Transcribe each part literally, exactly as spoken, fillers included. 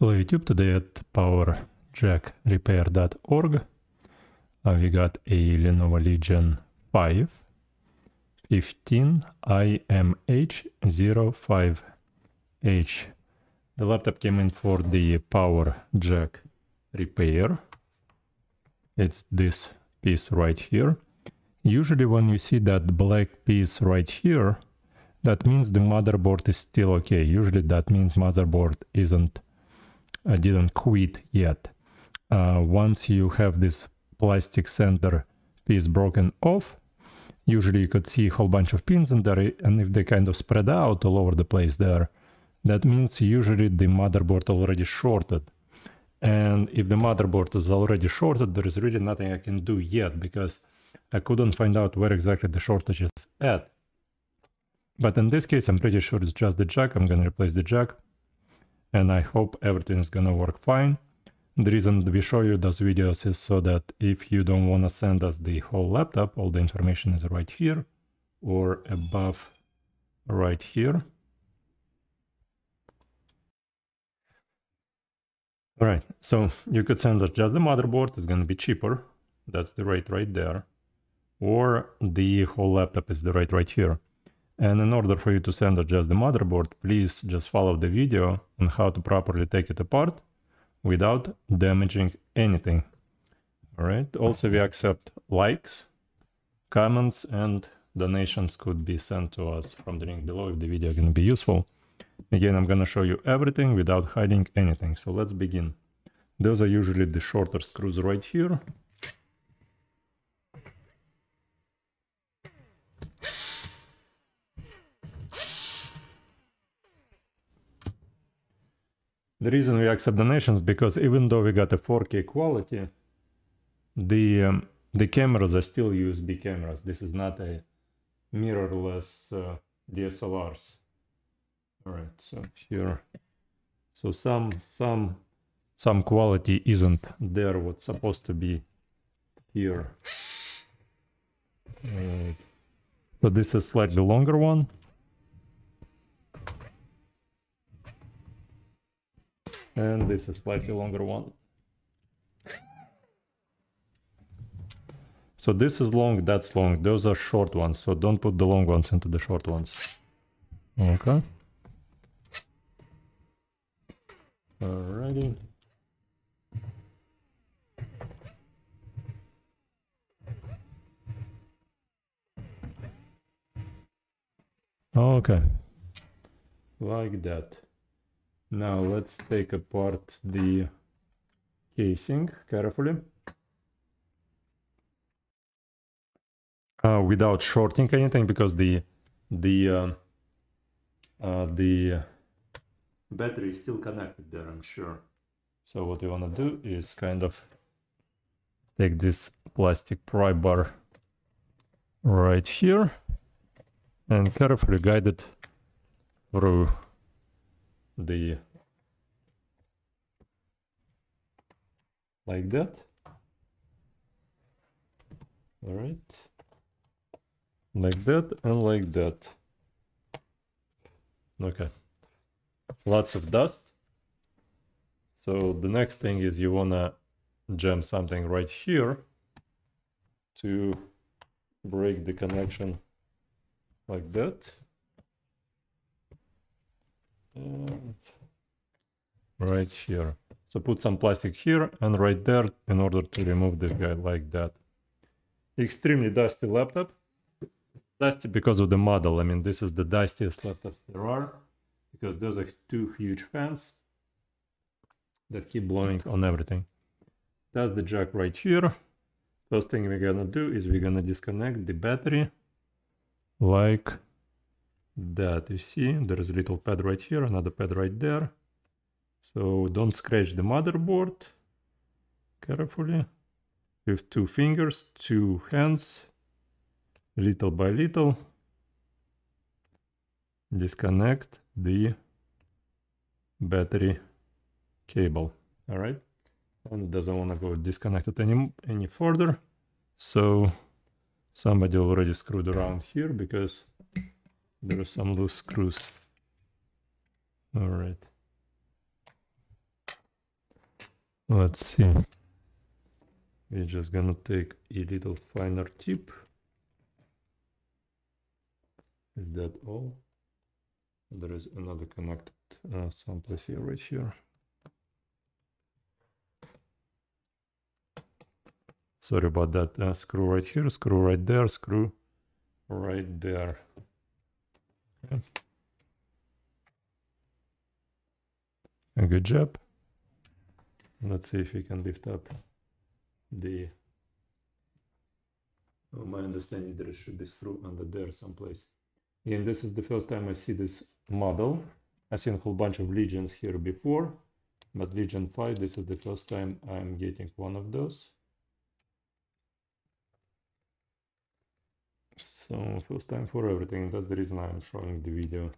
Hello YouTube, today at power jack repair dot org uh, we got a Lenovo Legion five fifteen I M H zero five H. The laptop came in for the power jack repair. It's this piece right here. Usually when you see that black piece right here, that means the motherboard is still okay. Usually that means motherboard isn't I didn't quit yet. Uh, once you have this plastic center piece broken off, usually you could see a whole bunch of pins in there, and if they kind of spread out all over the place there, that means usually the motherboard already shorted. And if the motherboard is already shorted, there is really nothing I can do yet, because I couldn't find out where exactly the shortage is at. But in this case, I'm pretty sure it's just the jack. I'm gonna replace the jack, and I hope everything is gonna work fine. The reason we show you those videos is so that if you don't want to send us the whole laptop, all the information is right here or above right here. All right, so you could send us just the motherboard. It's gonna be cheaper. That's the rate right there. Or the whole laptop is the rate right here. And in order for you to send us just the motherboard, please just follow the video on how to properly take it apart without damaging anything. All right. Also, we accept likes, comments, and donations could be sent to us from the link below if the video is going to be useful. Again, I'm going to show you everything without hiding anything. So let's begin. Those are usually the shorter screws right here. The reason we accept donations, because even though we got a four K quality, the um, the cameras are still U S B cameras. This is not a mirrorless uh, D S L Rs. All right, so here, so some some some quality isn't there what's supposed to be here. Uh, so this is slightly longer one. And this is slightly longer one. So this is long, that's long. Those are short ones. So don't put the long ones into the short ones. Okay. Alrighty. Okay. Like that. Now let's take apart the casing carefully uh, without shorting anything, because the the uh, uh, the battery is still connected there, I'm sure. So what you want to do is kind of take this plastic pry bar right here and carefully guide it through the like that. All right, like that and like that. Okay, lots of dust. So the next thing is you wanna jam something right here to break the connection like that. And right here, so put some plastic here and right there in order to remove this guy like that. Extremely dusty laptop. Dusty because of the model. I mean, this is the dustiest laptops there are, because those are two huge fans that keep blowing on everything. That's the jack right here. First thing we're gonna do is we're gonna disconnect the battery like that. You see there is a little pad right here, another pad right there, so don't scratch the motherboard. Carefully with two fingers, two hands, little by little disconnect the battery cable. All right, and it doesn't want to go disconnected any any further, so somebody already screwed around here because there are some loose screws. All right. Let's see. We're just gonna take a little finer tip. Is that all? There is another connected uh, someplace here, right here. Sorry about that. Uh, screw right here, screw right there, screw right there. Okay. A good job. Let's see if we can lift up the... Oh, my understanding there should be screw under there someplace. Again, this is the first time I see this model. I've seen a whole bunch of Legions here before, but Legion five, this is the first time I'm getting one of those. So, first time for everything. That's the reason I'm showing the video.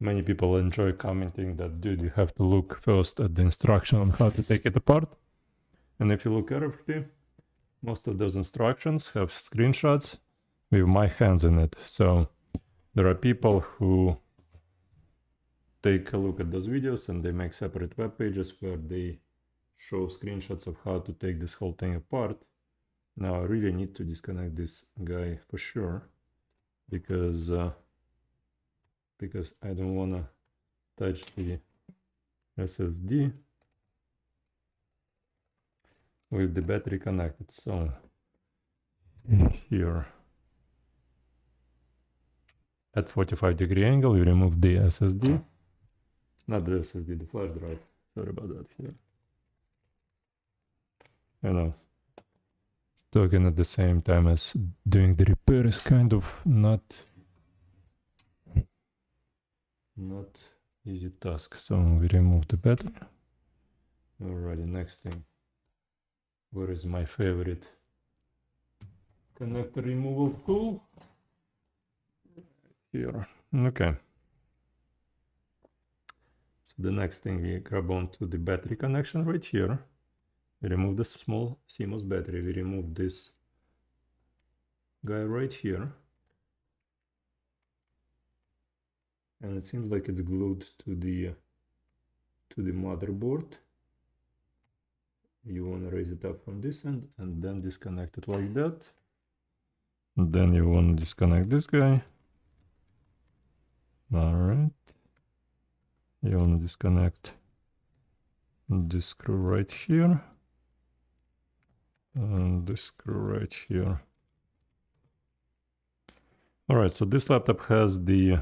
Many people enjoy commenting that, dude, you have to look first at the instruction on how to take it apart. And if you look carefully, most of those instructions have screenshots with my hands in it. So there are people who take a look at those videos and they make separate web pages where they show screenshots of how to take this whole thing apart. Now, I really need to disconnect this guy for sure, because uh, because I don't want to touch the S S D with the battery connected. So here at forty-five degree angle, we remove the S S D, not the S S D, the flash drive. Sorry about that. Here, you know, talking at the same time as doing the repair is kind of not not easy task. So we remove the battery. Alrighty, next thing. Where is my favorite connector removal tool? Here. Okay. So the next thing, we grab onto the battery connection right here. We remove this small C MOS battery. We remove this guy right here. And it seems like it's glued to the to the motherboard. You want to raise it up from this end and then disconnect it like that. And then you want to disconnect this guy. Alright. You want to disconnect this screw right here. And this screw right here. Alright, so this laptop has the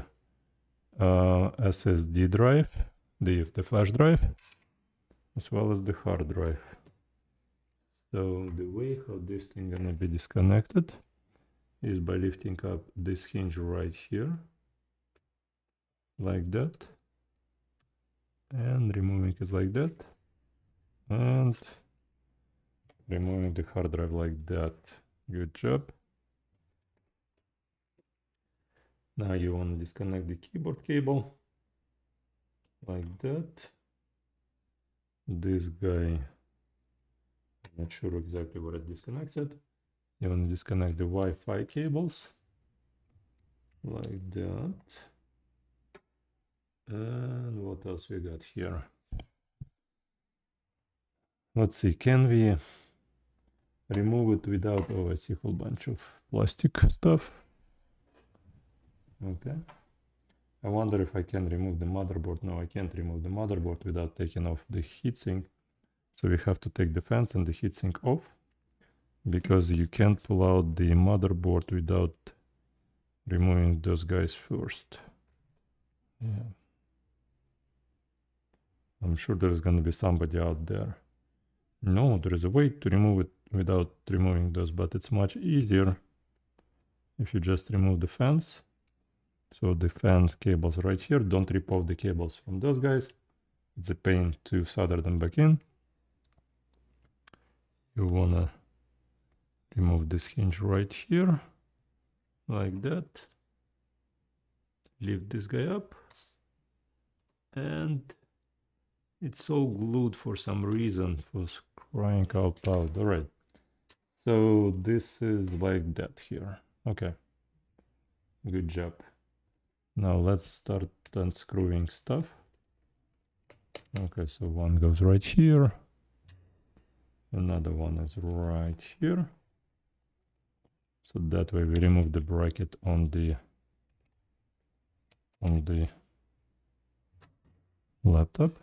uh, S S D drive, the, the flash drive, as well as the hard drive. So the way how this thing gonna be disconnected is by lifting up this hinge right here, like that, and removing it like that, and removing the hard drive like that. Good job. Now you want to disconnect the keyboard cable like that. This guy, I'm not sure exactly where it disconnects it. You want to disconnect the Wi-Fi cables like that. And what else we got here? Let's see, can we remove it without, oh, I see a whole bunch of plastic stuff. Okay. I wonder if I can remove the motherboard. No, I can't remove the motherboard without taking off the heatsink. So we have to take the fans and the heatsink off, because you can't pull out the motherboard without removing those guys first. Yeah. I'm sure there's going to be somebody out there. No, there is a way to remove it without removing those, but it's much easier if you just remove the fans. So the fans cables right here, don't rip off the cables from those guys. It's a pain to solder them back in. You wanna remove this hinge right here, like that. Lift this guy up, and it's all glued for some reason, for crying out loud. All right, so this is like that here. Okay, good job. Now let's start unscrewing stuff. Okay, so one goes right here, another one is right here. So that way we remove the bracket on the on the laptop.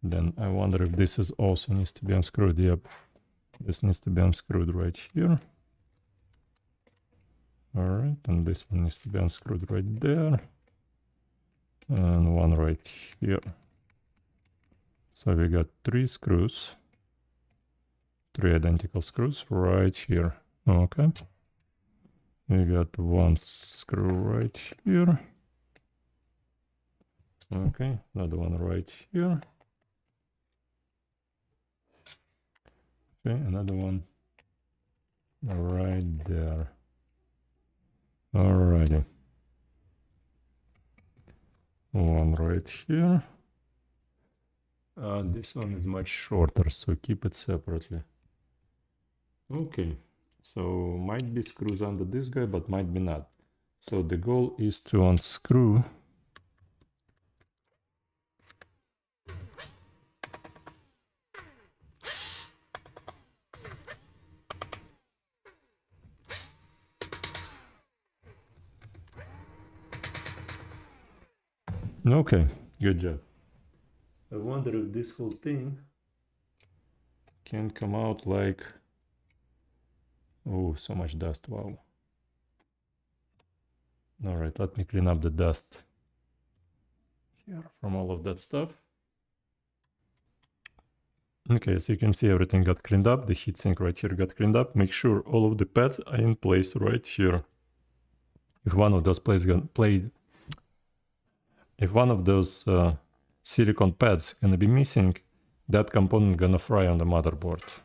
Then I wonder if this is also needs to be unscrewed. Yep, this needs to be unscrewed right here. All right, and this one needs to be unscrewed right there, and one right here. So we got three screws, three identical screws right here. Okay, we got one screw right here. Okay, another one right here. Okay, another one right there. Alrighty, one right here. Uh, this one is much shorter, so keep it separately. Okay, so might be screws under this guy, but might be not. So the goal is to unscrew . Okay, good job. I wonder if this whole thing can come out like... Oh, so much dust, wow. Alright, let me clean up the dust here from all of that stuff. Okay, so you can see everything got cleaned up. The heatsink right here got cleaned up. Make sure all of the pads are in place right here. If one of those plates got played... If one of those uh, silicone pads gonna be missing, that component gonna fry on the motherboard.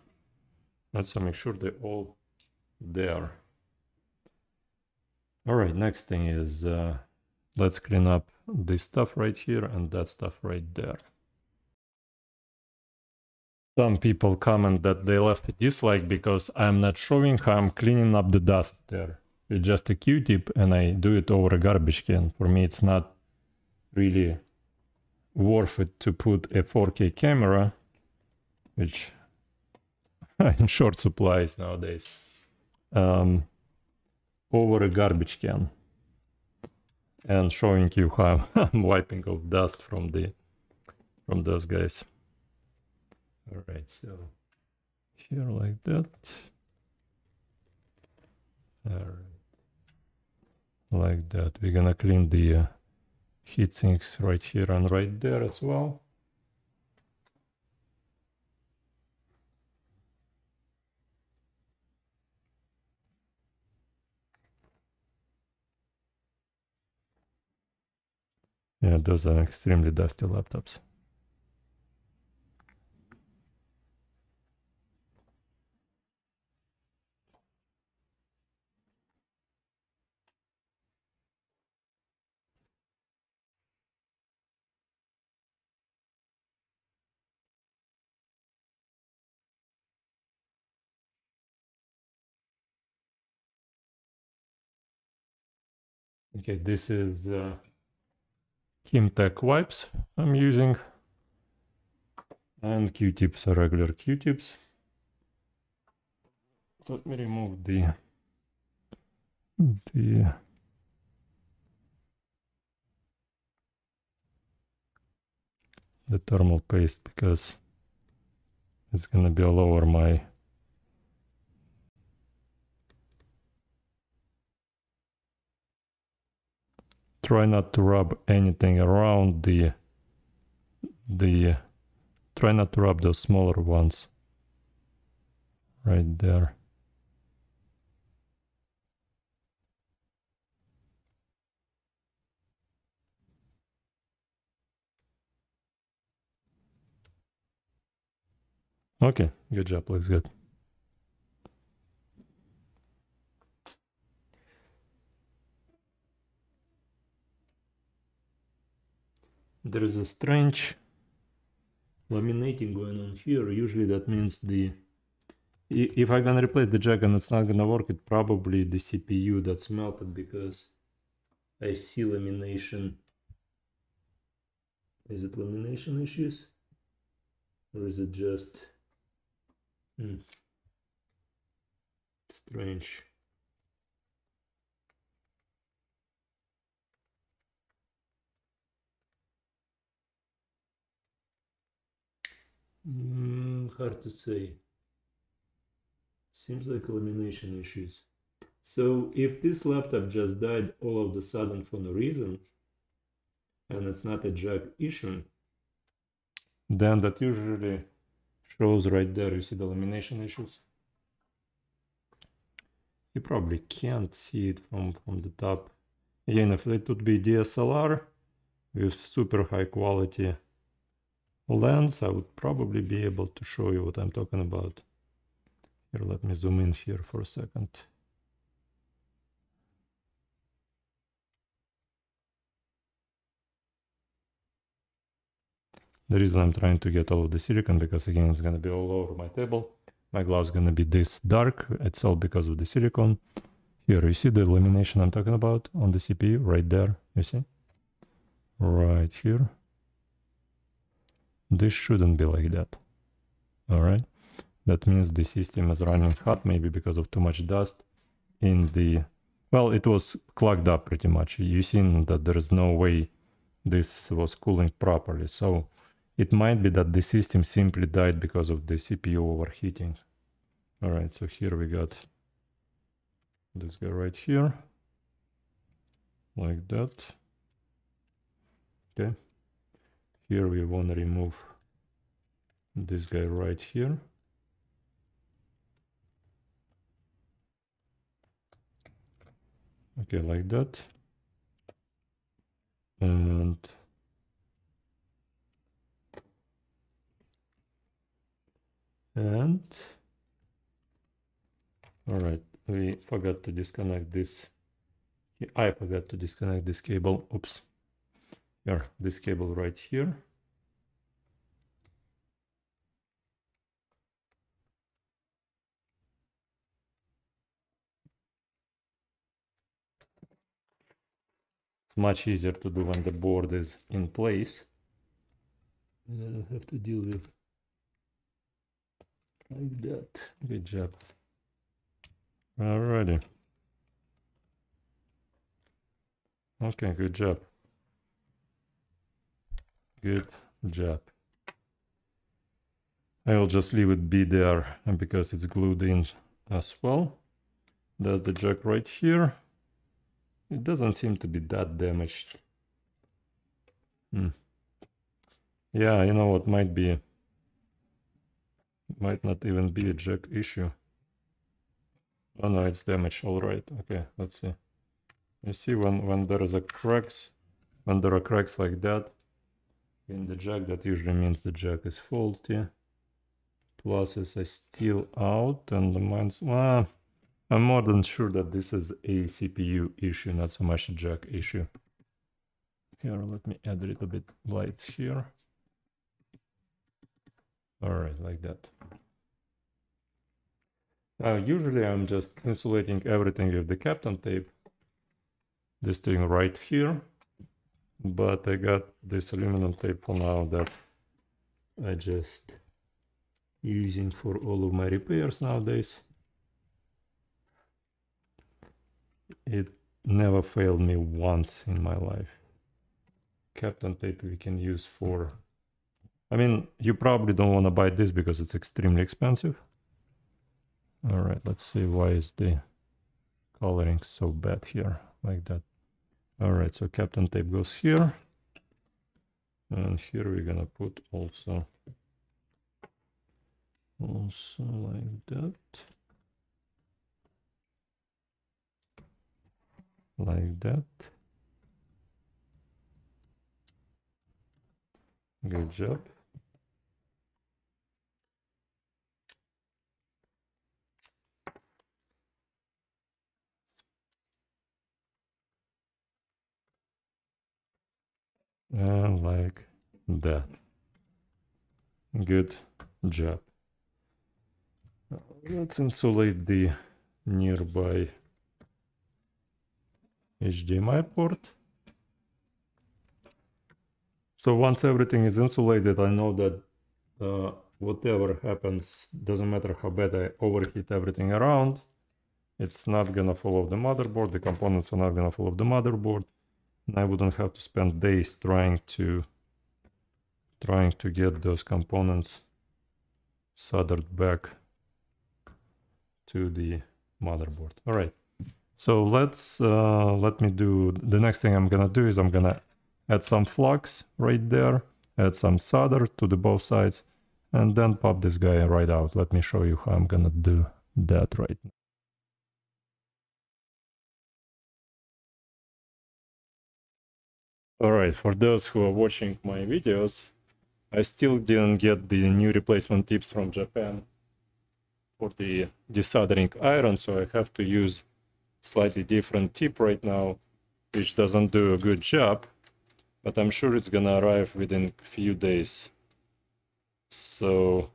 Let's make sure they're all there. All right, next thing is uh, let's clean up this stuff right here and that stuff right there. Some people comment that they left a dislike because I'm not showing how I'm cleaning up the dust there. It's just a Q-tip and I do it over a garbage can. For me, it's not really worth it to put a four K camera, which in short supplies nowadays, um, over a garbage can, and showing you how I'm wiping off dust from the from those guys. All right, so here like that. All right, like that. We're gonna clean the. Uh, heat sinks right here and right there as well. Yeah, those are extremely dusty laptops. Okay, this is uh, Kimtech wipes I'm using, and Q-tips are regular Q-tips. Let me remove the the the thermal paste because it's gonna be all over my. Try not to rub anything around the the try not to rub those smaller ones right there. Okay, good job, looks good. There is a strange laminating going on here. Usually that means the... If I'm gonna replace the jack and it's not gonna work, it's probably the C P U that's melted because I see lamination Is it lamination issues? Or is it just mm. strange? Mm, hard to say. Seems like lamination issues. So if this laptop just died all of a sudden for no reason, and it's not a jack issue, then that usually shows right there. You see the lamination issues. You probably can't see it from, from the top. Again, if it would be D S L R with super high quality lens, I would probably be able to show you what I'm talking about. Here, let me zoom in here for a second. The reason I'm trying to get all of the silicon, because again, it's going to be all over my table. My glove's going to be this dark. It's all because of the silicon. Here, you see the lamination I'm talking about on the C P U right there. You see? Right here. This shouldn't be like that. All right. That means the system is running hot, maybe because of too much dust in the... Well, it was clogged up pretty much. You've seen that there is no way this was cooling properly. So... it might be that the system simply died because of the C P U overheating. All right, so here we got this guy right here, like that. Okay, here we want to remove this guy right here. Okay, like that. And And, all right, we forgot to disconnect this. I forgot to disconnect this cable. Oops. Here, this cable right here. It's much easier to do when the board is in place. And I don't have to deal with like that. Good job. Alrighty. Okay, good job. Good job. I will just leave it be there because it's glued in as well. That's the jack right here. It doesn't seem to be that damaged. Hmm. Yeah, you know what, might be might not even be a jack issue. Oh no, it's damaged. All right. Okay, let's see. You see when when there is a cracks, when there are cracks like that in the jack, that usually means the jack is faulty. Pluses are still out, and the mines. Well, I'm more than sure that this is a C P U issue, not so much a jack issue. Here, let me add a little bit lights here. All right, like that. Now, usually I'm just insulating everything with the Kapton tape, this thing right here, but I got this aluminum tape for now that I just using for all of my repairs nowadays. It never failed me once in my life. Kapton tape we can use for... I mean, you probably don't want to buy this because it's extremely expensive. All right, let's see, why is the coloring so bad here, like that. All right, so Kapton tape goes here. And here we're going to put also, also like that. Like that. Good job. And like that. Good job. Let's insulate the nearby H D M I port. So once everything is insulated, I know that uh, whatever happens, doesn't matter how bad I overheat everything around, it's not gonna fall off the motherboard, the components are not gonna fall off the motherboard, and I wouldn't have to spend days trying to trying to get those components soldered back to the motherboard. All right, so let's uh, let me do the next thing I'm gonna do is I'm gonna add some flux right there, add some solder to the both sides, and then pop this guy right out. Let me show you how I'm gonna do that right now. All right, for those who are watching my videos, I still didn't get the new replacement tips from Japan for the desoldering iron, so I have to use slightly different tip right now, which doesn't do a good job, but I'm sure it's gonna arrive within a few days. So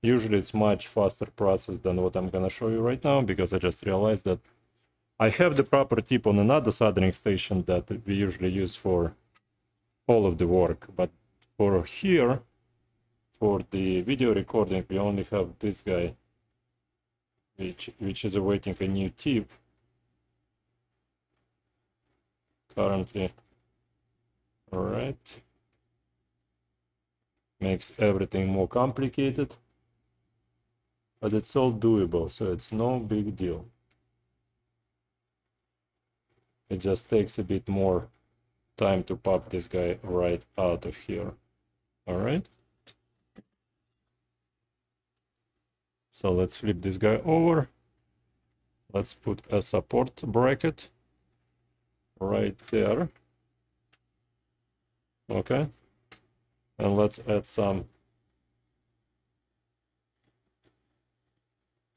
usually it's much faster process than what I'm gonna show you right now, because I just realized that I have the proper tip on another soldering station that we usually use for all of the work, but for here, for the video recording, we only have this guy, which which is awaiting a new tip currently. All right, makes everything more complicated, but it's all doable, so it's no big deal. It just takes a bit more time to pop this guy right out of here. All right. So let's flip this guy over. Let's put a support bracket right there. Okay. And let's add some,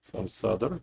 some solder.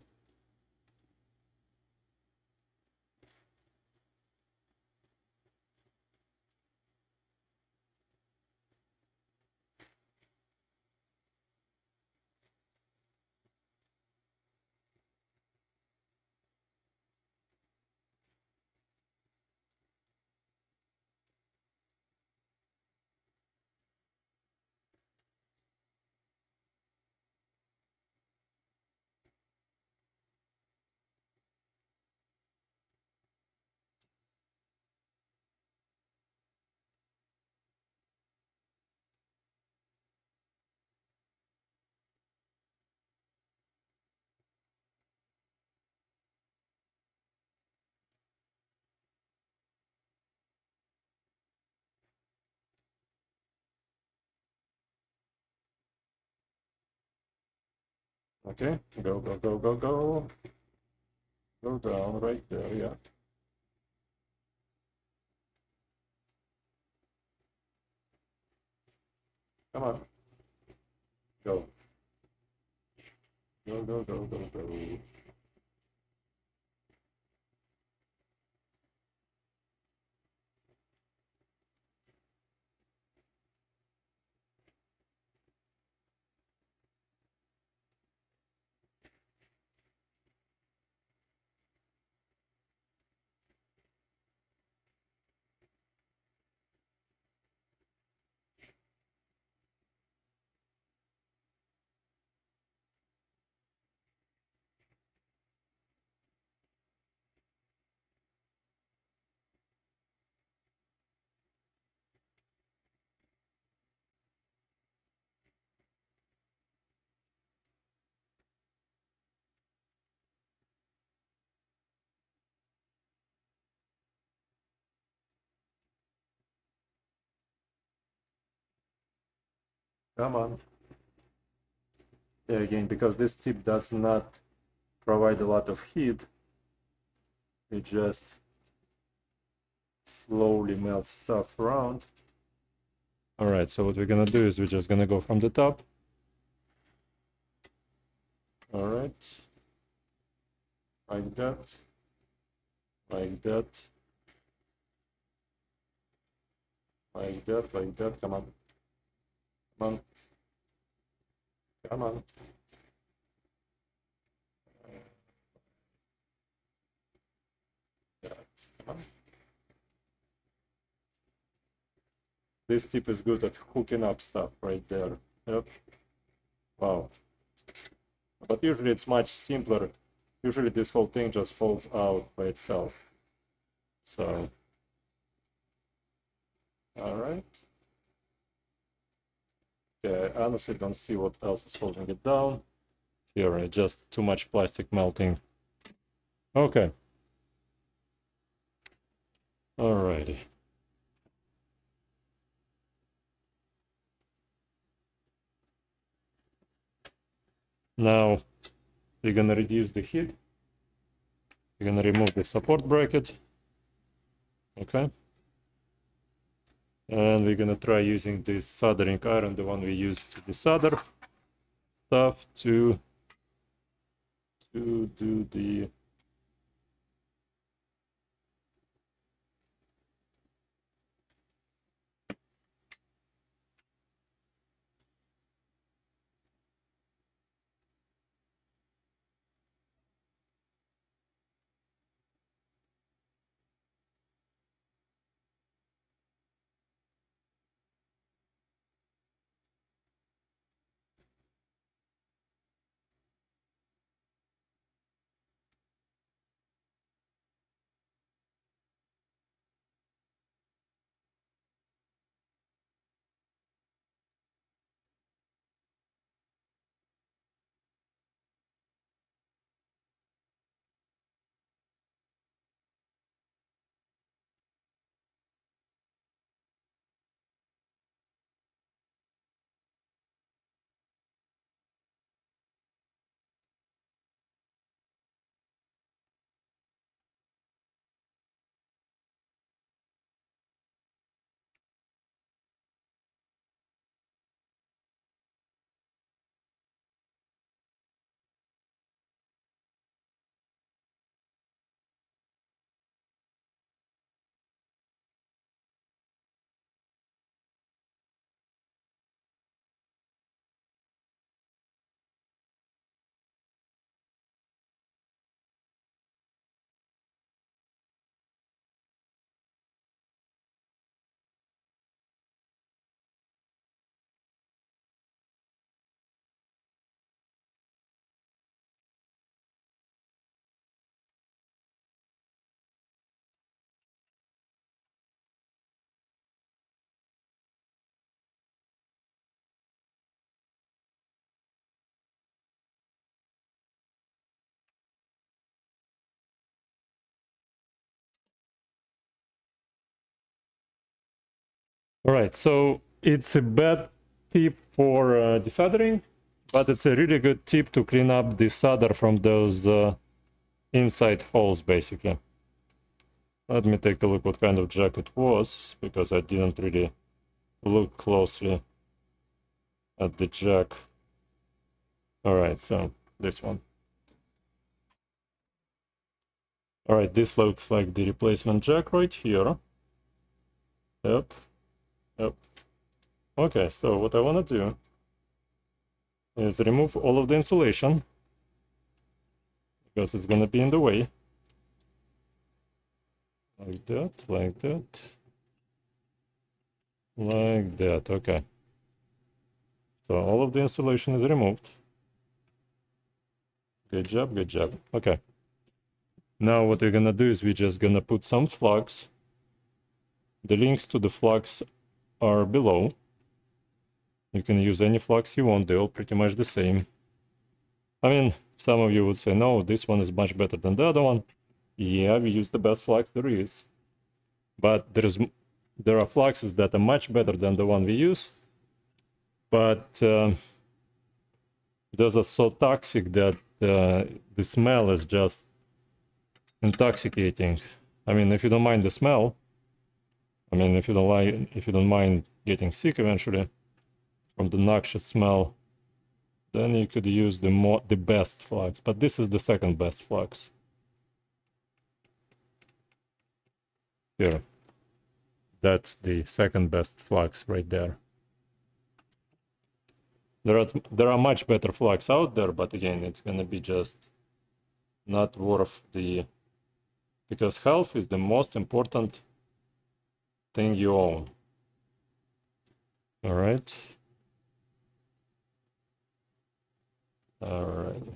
Okay, go, go, go, go, go. Go down right there, yeah. Come on. Go. Go, go, go, go, go. Come on. There again, because this tip does not provide a lot of heat, it just slowly melts stuff around. All right, so what we're gonna do is we're just gonna go from the top. All right, like that, like that, like that, like that. Come on, come on. Come on. Come on. This tip is good at hooking up stuff right there. Yep. Wow. But usually it's much simpler. Usually this whole thing just falls out by itself. So, all right. Okay, I honestly don't see what else is holding it down. Here, right? Just too much plastic melting. Okay. Alrighty. Now we're gonna reduce the heat. We're gonna remove the support bracket. Okay. And we're gonna try using this soldering iron, the one we used to solder stuff, to to do the All right, so it's a bad tip for uh, desoldering, but it's a really good tip to clean up the solder from those uh, inside holes, basically. Let me take a look what kind of jack it was, because I didn't really look closely at the jack. All right, so this one. All right, this looks like the replacement jack right here. Yep. Yep. Okay, so what I want to do is remove all of the insulation because it's going to be in the way. Like that, like that, like that. Okay. So all of the insulation is removed. Good job, good job. Okay. Now what we're going to do is we're just going to put some flux. The links to the flux are below. You can use any flux you want, they're all pretty much the same. I mean, some of you would say, no, this one is much better than the other one. Yeah, we use the best flux there is, but there is there are fluxes that are much better than the one we use, but uh, those are so toxic that uh, the smell is just intoxicating. I mean, if you don't mind the smell, I mean, if you don't like, if you don't mind getting sick eventually from the noxious smell, then you could use the more the best flux. But this is the second best flux. Here, that's the second best flux right there. There are there are much better flux out there, but again, it's gonna be just not worth the, because health is the most important thing you own. All right. All right.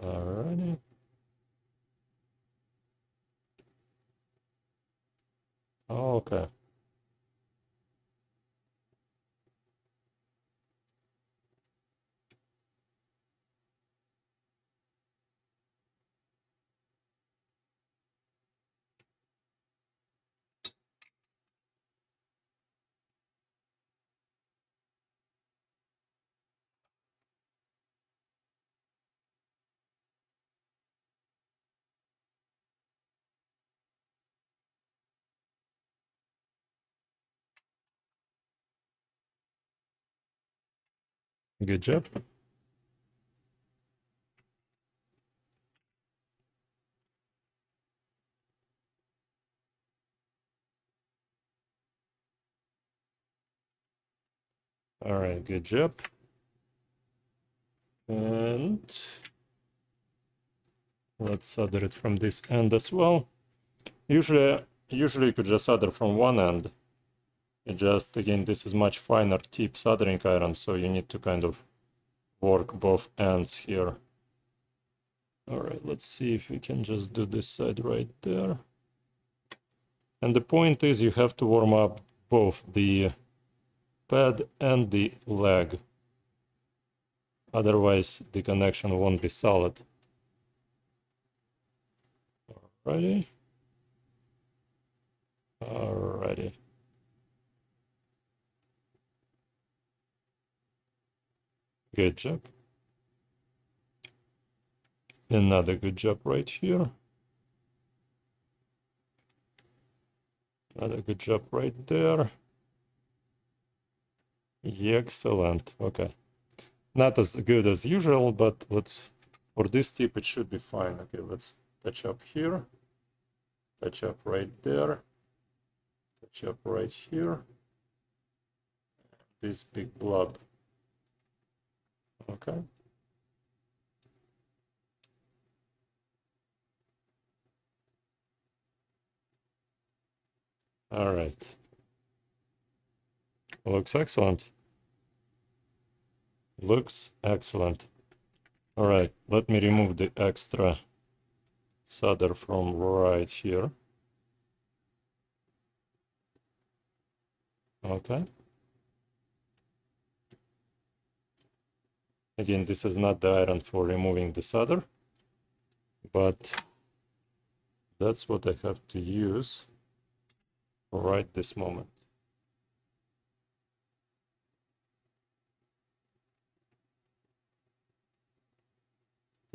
All righty. Oh, okay. Good job. All right, good job. And let's solder it from this end as well. Usually, usually you could just solder from one end. It just, again, this is much finer tip soldering iron, so you need to kind of work both ends here. All right, let's see if we can just do this side right there. And the point is you have to warm up both the pad and the leg. Otherwise, the connection won't be solid. Alrighty. Alrighty. Good job. Another good job right here. Another good job right there. Excellent. Okay. Not as good as usual, but let's, for this tip, it should be fine. Okay, let's touch up here. Touch up right there. Touch up right here. This big blob. Okay. All right. Looks excellent. Looks excellent. All right. Let me remove the extra solder from right here. Okay. Again, this is not the iron for removing the solder, but that's what I have to use right this moment.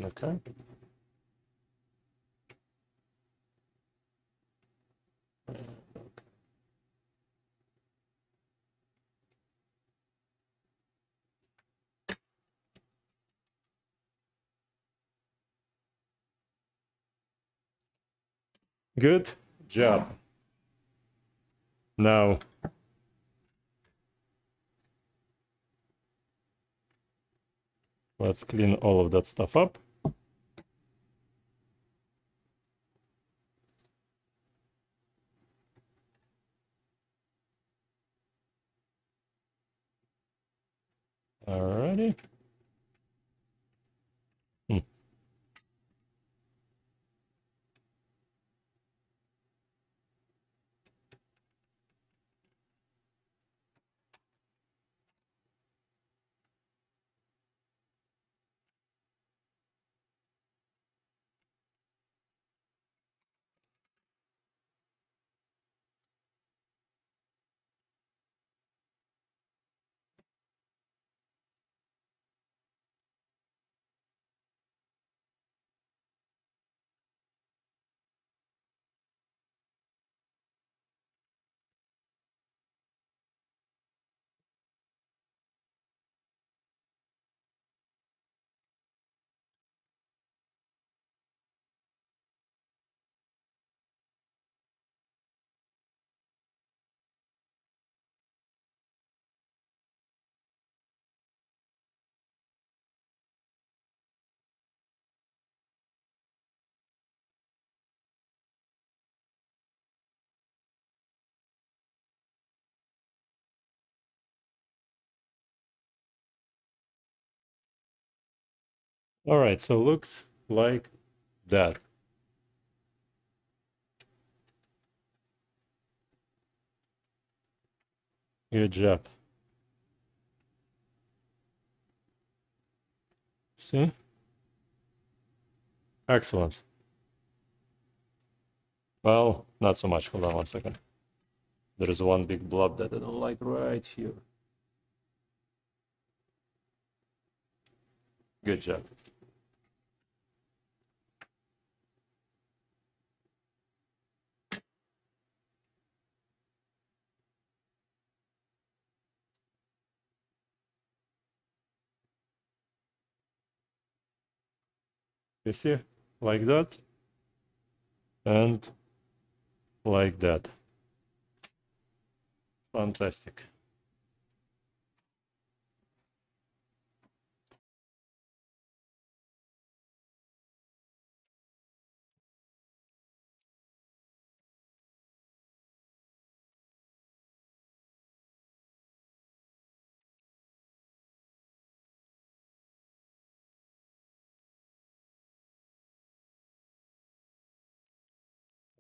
Okay. Good job. Now, let's clean all of that stuff up. Alrighty. All right, so looks like that. Good job. See? Excellent. Well, not so much. Hold on one second. There is one big blob that I don't like right here. Good job. You see, like that, and like that. Fantastic.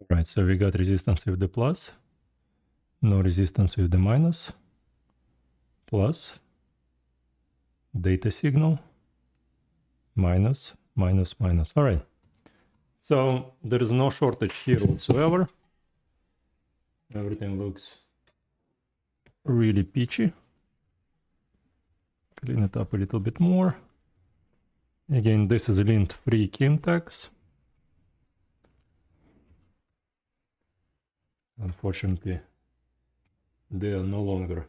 Right, so we got resistance with the plus, no resistance with the minus, plus, data signal, minus, minus, minus. All right, so there is no shortage here whatsoever. Everything looks really peachy. Clean it up a little bit more. Again, this is lint free Kimtech. Unfortunately, they are no longer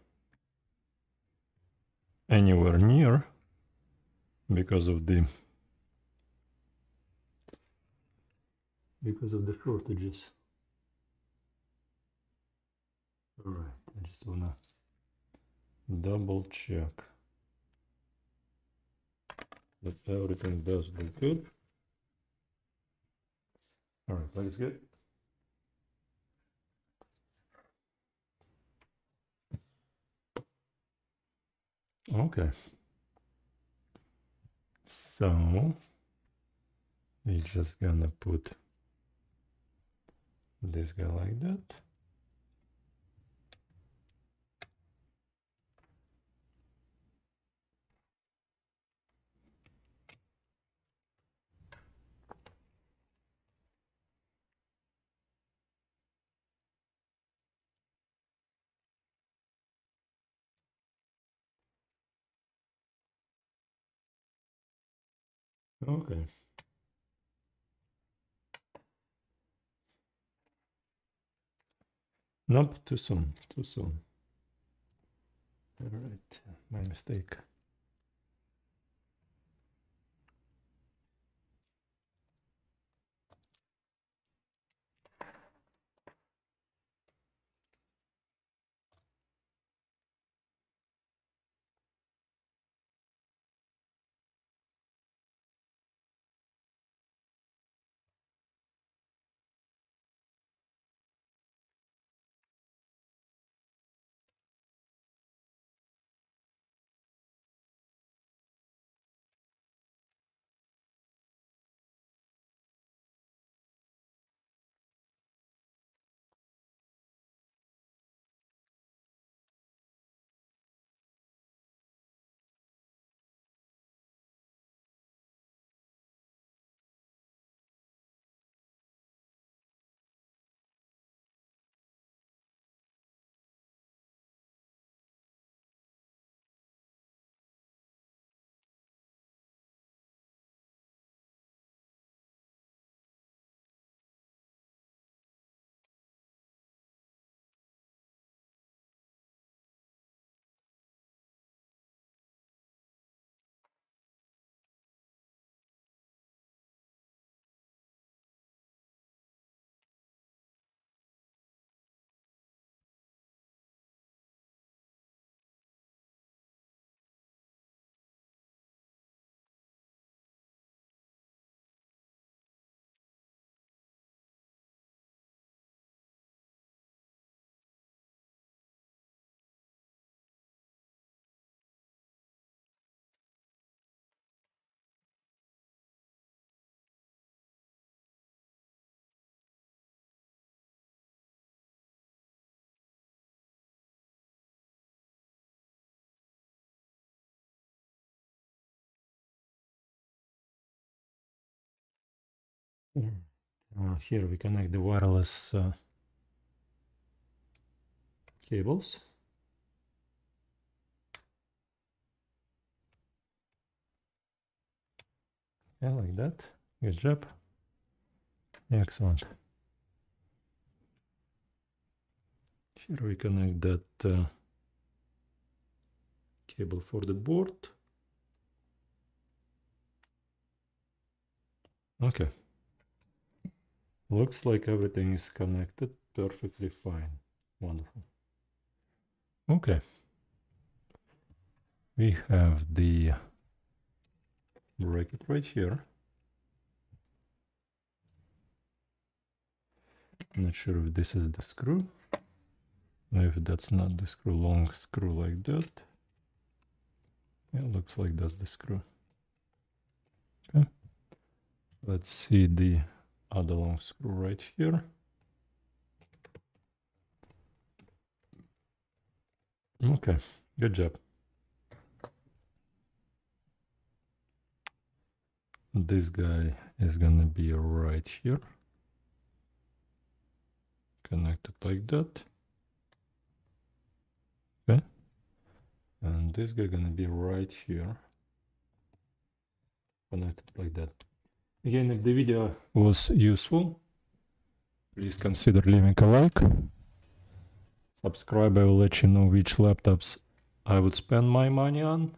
anywhere near because of the because of the shortages. All right, I just wanna double check that everything does look good. All right, looks good. Okay, so we're just gonna put this guy like that. Okay. Nope, too soon, too soon. All right, my mistake. Uh, here we connect the wireless uh, cables. Yeah, like that. Good job. Excellent. Here we connect that uh, cable for the board. Okay. Looks like everything is connected perfectly fine. Wonderful. Okay. We have the bracket right here. I'm not sure if this is the screw. If that's not the screw, long screw like that. It looks like that's the screw. Okay. Let's see the other long screw right here. Okay, good job. This guy is gonna be right here. Connected like that. Okay. And this guy gonna be right here. Connected like that. Again, if the video was useful, please consider leaving a like. Subscribe, I will let you know which laptops I would spend my money on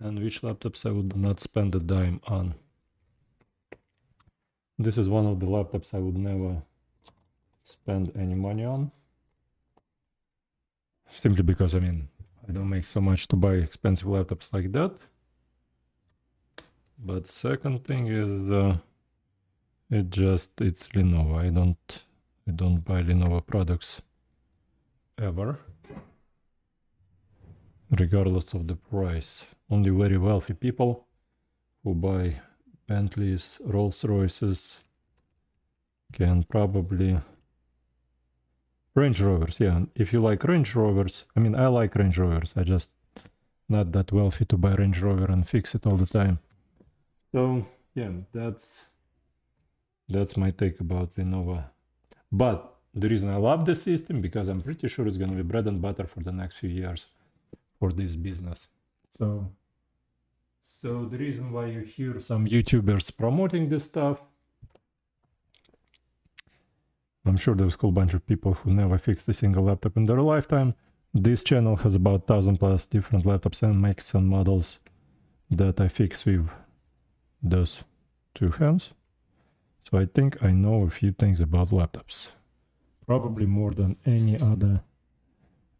and which laptops I would not spend a dime on. This is one of the laptops I would never spend any money on. Simply because, I mean, I don't make so much to buy expensive laptops like that. But second thing is uh, it just it's Lenovo. I don't I don't buy Lenovo products ever, regardless of the price. Only very wealthy people who buy Bentleys, Rolls-Royces, can probably Range Rovers. Yeah, if you like Range Rovers, I mean I like Range Rovers. I just not that wealthy to buy Range Rover and fix it all the time. So yeah, that's that's my take about Lenovo. But the reason I love this system, because I'm pretty sure it's going to be bread and butter for the next few years for this business. So, so the reason why you hear some YouTubers promoting this stuff, I'm sure there's a whole bunch of people who never fixed a single laptop in their lifetime. This channel has about one thousand plus different laptops and makes and models that I fix with those two hands. So I think I know a few things about laptops, probably more than any other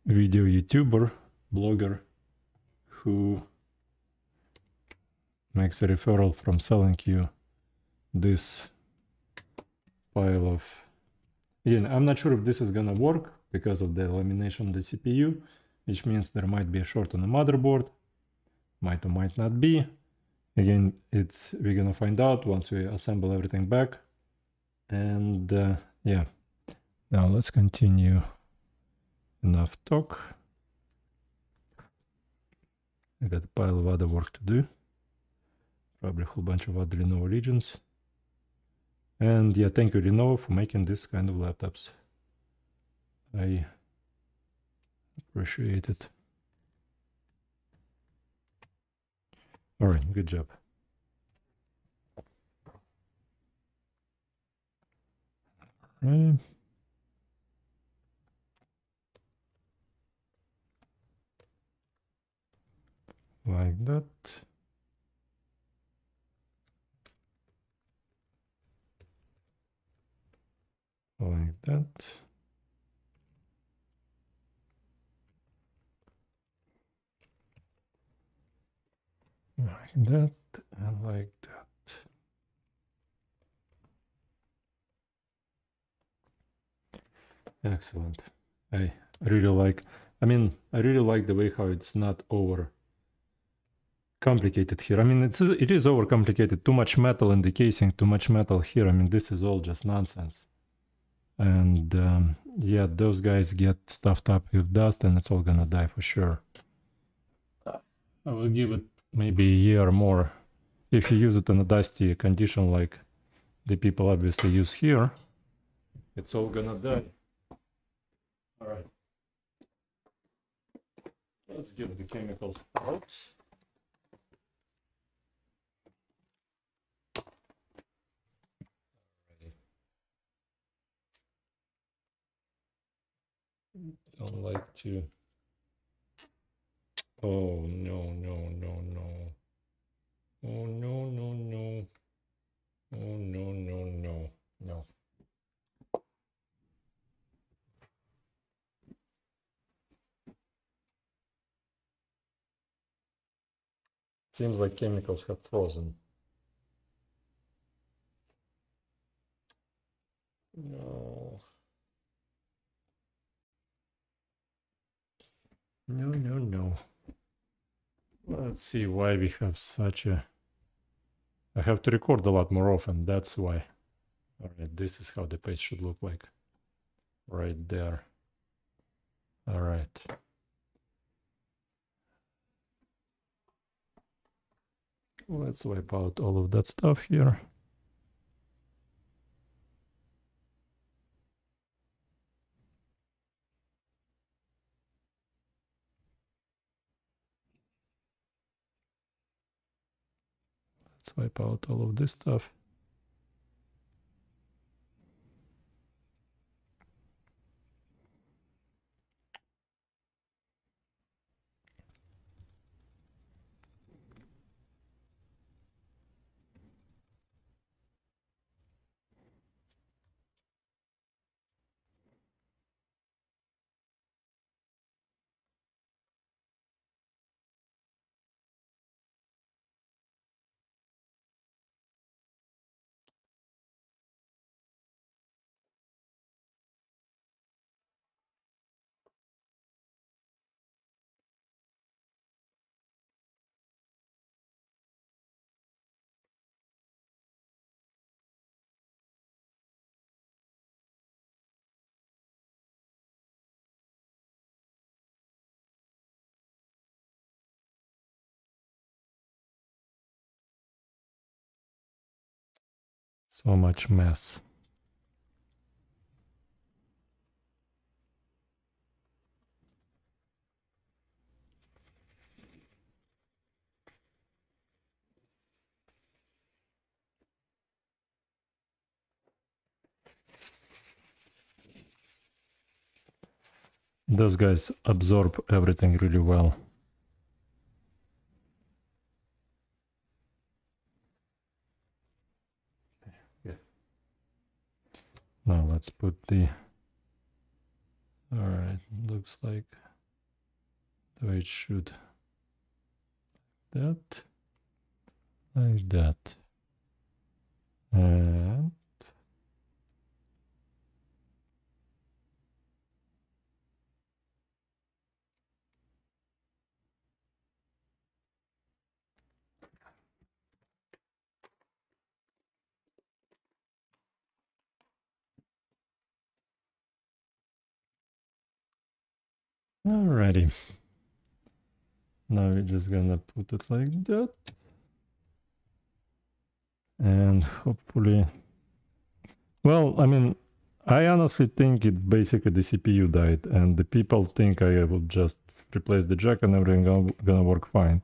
video YouTuber, blogger who makes a referral from selling you this pile of... Again, I'm not sure if this is gonna work because of the lamination of the C P U, which means there might be a short on the motherboard, might or might not be. Again, it's we're gonna find out once we assemble everything back. And uh, yeah, now let's continue. Enough talk. I got a pile of other work to do. Probably a whole bunch of other Lenovo Legions. And yeah, thank you Lenovo for making this kind of laptops. I appreciate it. All right, good job. All right. Like that. Like that. Like that, and like that. Excellent. I really like, I mean, I really like the way how it's not over complicated here. I mean, it's, it is over complicated. Too much metal in the casing, too much metal here. I mean, this is all just nonsense. And um, yeah, those guys get stuffed up with dust and it's all gonna die for sure. I will give it maybe a year or more. If you use it in a dusty condition like the people obviously use here, it's all gonna die. All right, let's get the chemicals out. Don't like to. Oh no no no no! Oh no no no! Oh no no no no! Seems like chemicals have frozen. No. No, no, no. Let's see why we have such a... I have to record a lot more often, that's why. Alright, this is how the page should look like. Right there. Alright. Let's wipe out all of that stuff here. Let's wipe out all of this stuff. So much mess. Those guys absorb everything really well. Now let's put the, all right, looks like the way it should, like that, like that, and alrighty. Now we're just gonna put it like that, and hopefully, well, I mean, I honestly think it's basically the C P U died, and the people think I will just replace the jack and everything gonna, gonna work fine.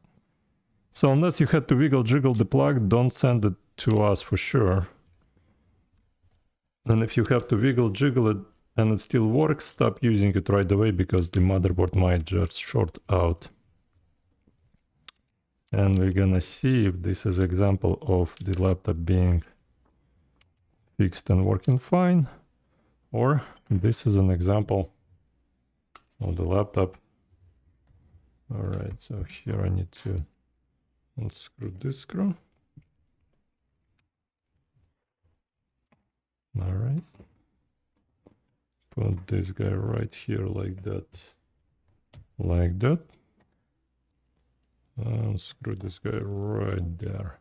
So unless you had to wiggle jiggle the plug, don't send it to us for sure. And if you have to wiggle jiggle it and it still works, stop using it right away, because the motherboard might just short out. And we're gonna see if this is an example of the laptop being fixed and working fine, or this is an example of the laptop. All right, so here I need to unscrew this screw. All right. Put this guy right here like that, like that, and screw this guy right there,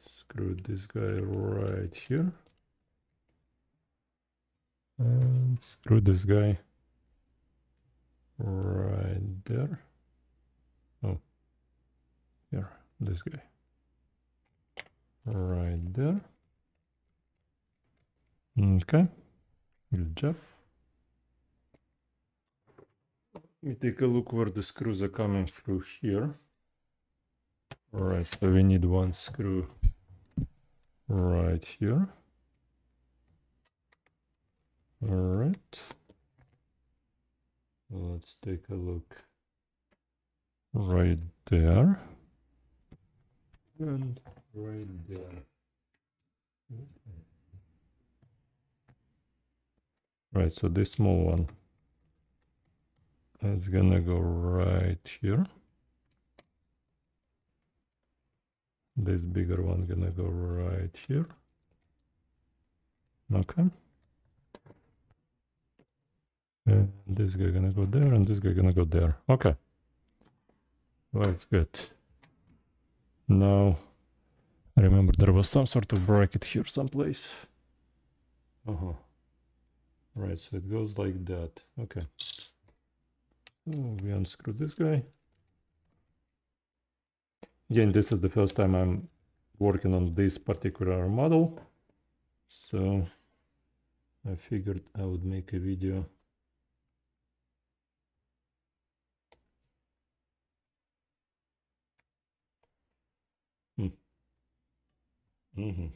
screw this guy right here, and screw this guy right there, oh, here, this guy, right there. Okay, good job. Let me take a look where the screws are coming through here. All right, so we need one screw right here. All right, let's take a look right there and right there. Okay. Right, so this small one is gonna go right here. This bigger one gonna go right here. Okay. And this guy gonna go there, and this guy gonna go there. Okay. Well, it's good. Now, I remember there was some sort of bracket here someplace. Uh-huh. Right, so it goes like that. Okay. Oh, we unscrew this guy. Again, this is the first time I'm working on this particular model, so I figured I would make a video hmm. mm-hmm.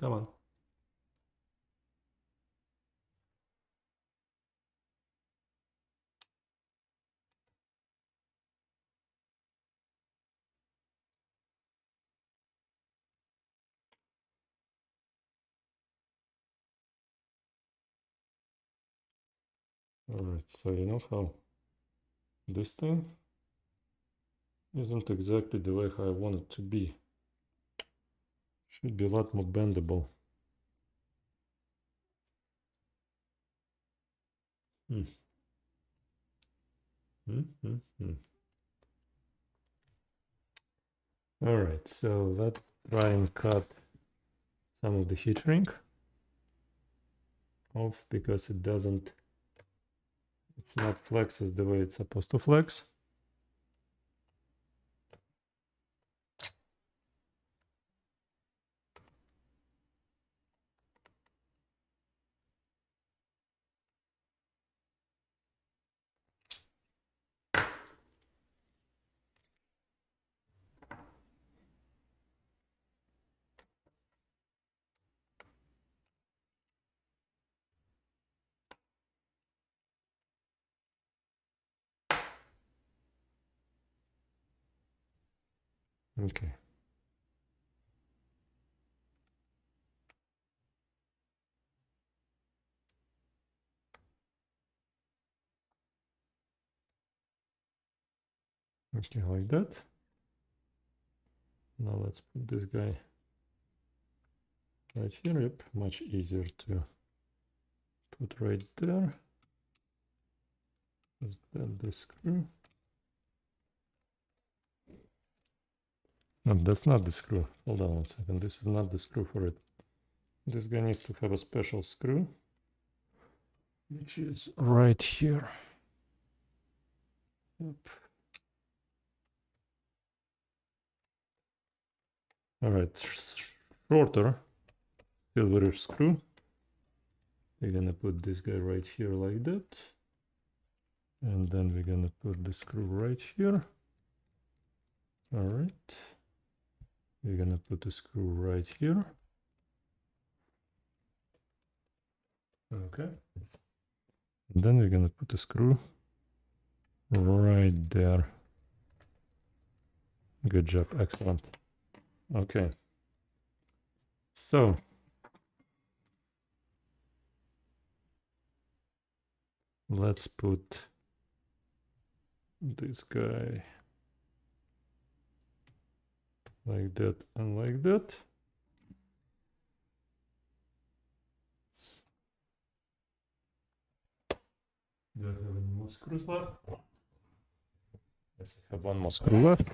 Come on. Alright, so you know how this thing isn't exactly the way I want it to be. Should be a lot more bendable. Hmm. Hmm, hmm, hmm. Alright, so let's try and cut some of the heat shrink off because it doesn't it's not flexes the way it's supposed to flex. Okay. Okay, like that. Now let's put this guy right here. Yep, much easier to put right there. Is that the screw? No, that's not the screw. Hold on one second. This is not the screw for it. This guy needs to have a special screw, which is right here. Yep. All right, shorter silverish screw. We're gonna put this guy right here like that, and then we're gonna put the screw right here. All right. We're gonna put a screw right here. Okay. And then we're gonna put a screw right there. Good job. Excellent. Okay. So let's put this guy like that and like that. Do I have any more screws left? Yes, I have one more screw left.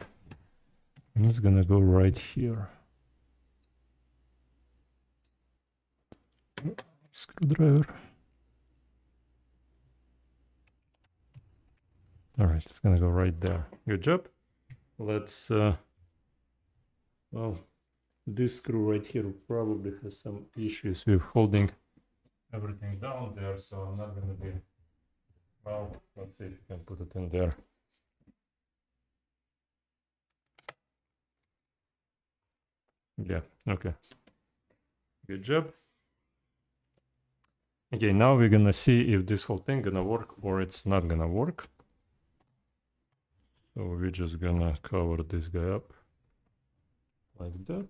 And it's gonna go right here. Screwdriver. All right, it's gonna go right there. Good job. Let's uh, Well, this screw right here probably has some issues with holding everything down there, so I'm not gonna be, well, let's see if you can put it in there. Yeah, okay, good job. Okay, now we're gonna see if this whole thing gonna work or it's not gonna work. So we're just gonna cover this guy up like that.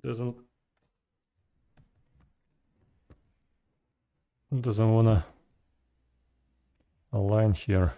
Doesn't doesn't wanna align here.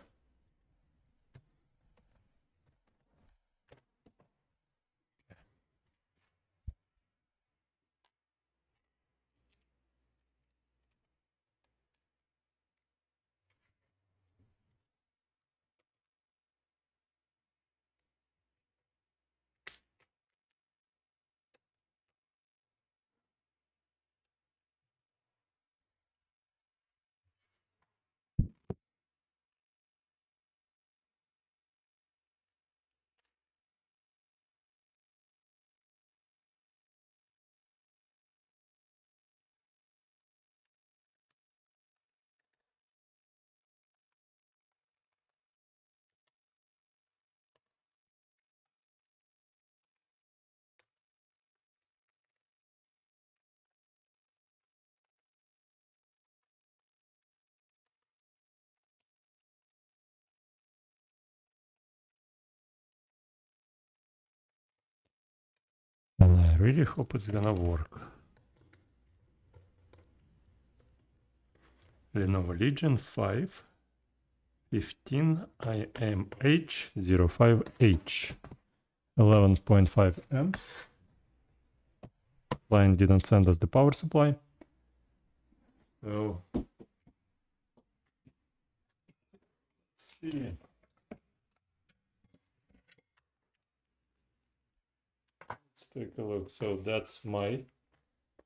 And I really hope it's gonna work. Lenovo Legion five, fifteen I M H zero five H, eleven point five amps. Client didn't send us the power supply. So let's see. Take a look. So that's my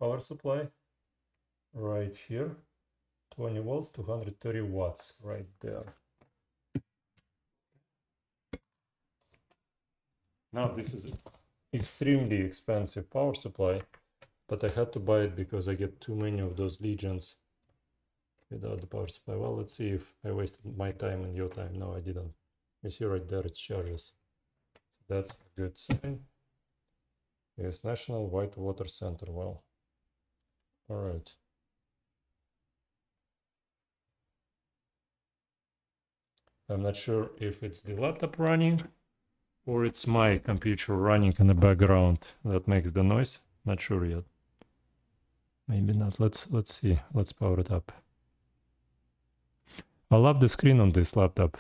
power supply right here, twenty volts, two hundred thirty watts right there. Now this is extremely expensive power supply, but I had to buy it because I get too many of those Legions without the power supply. Well, let's see if I wasted my time and your time. No, I didn't. You see right there, it charges. So that's a good sign. Yes, National White Water Center. Well, all right. I'm not sure if it's the laptop running or it's my computer running in the background that makes the noise. Not sure yet. Maybe not. Let's let's see. Let's power it up. I love the screen on this laptop.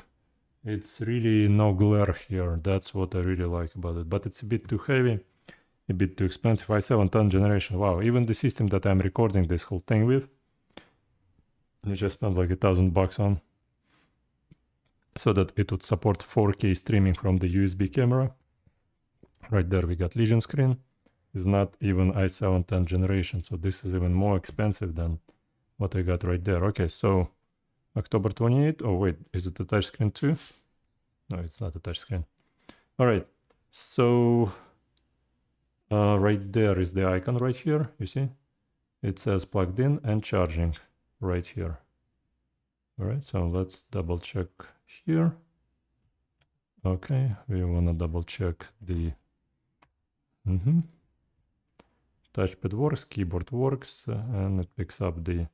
It's really no glare here. That's what I really like about it. But it's a bit too heavy. A bit too expensive. i seven tenth generation. Wow, even the system that I'm recording this whole thing with, you just spent like a thousand bucks on, so that it would support four K streaming from the U S B camera. Right there we got Legion screen. It's not even i seven tenth generation, so this is even more expensive than what I got right there. Okay, so October twenty-eighth. Oh wait, is it a touch screen too? No, it's not a touch screen. All right, so Uh, right there is the icon right here, you see? It says plugged in and charging right here. All right, so let's double check here. Okay, we want to double check the mm-hmm. touchpad works, keyboard works, uh, and it picks up the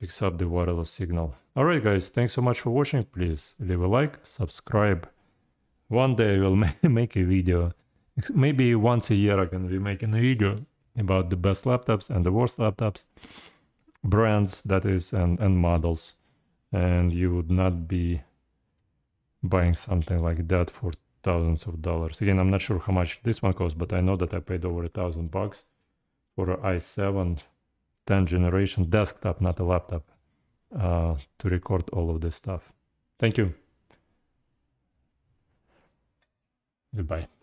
picks up the wireless signal. All right, guys, thanks so much for watching. Please leave a like, subscribe. One day I will ma make a video. Maybe once a year I can be making a video about the best laptops and the worst laptops, brands that is, and, and models. And you would not be buying something like that for thousands of dollars. Again, I'm not sure how much this one costs, but I know that I paid over a thousand bucks for an i seven tenth generation desktop, not a laptop, uh, to record all of this stuff. Thank you. Goodbye.